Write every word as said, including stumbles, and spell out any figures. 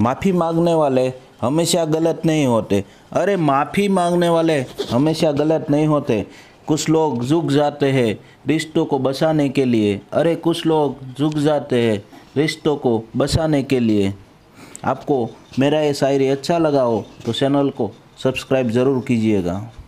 माफ़ी मांगने वाले हमेशा गलत नहीं होते। अरे माफ़ी मांगने वाले हमेशा गलत नहीं होते। कुछ लोग झुक जाते हैं रिश्तों को बचाने के लिए। अरे कुछ लोग झुक जाते हैं रिश्तों को बचाने के लिए। आपको मेरा ये शायरी अच्छा लगा हो तो चैनल को सब्सक्राइब ज़रूर कीजिएगा।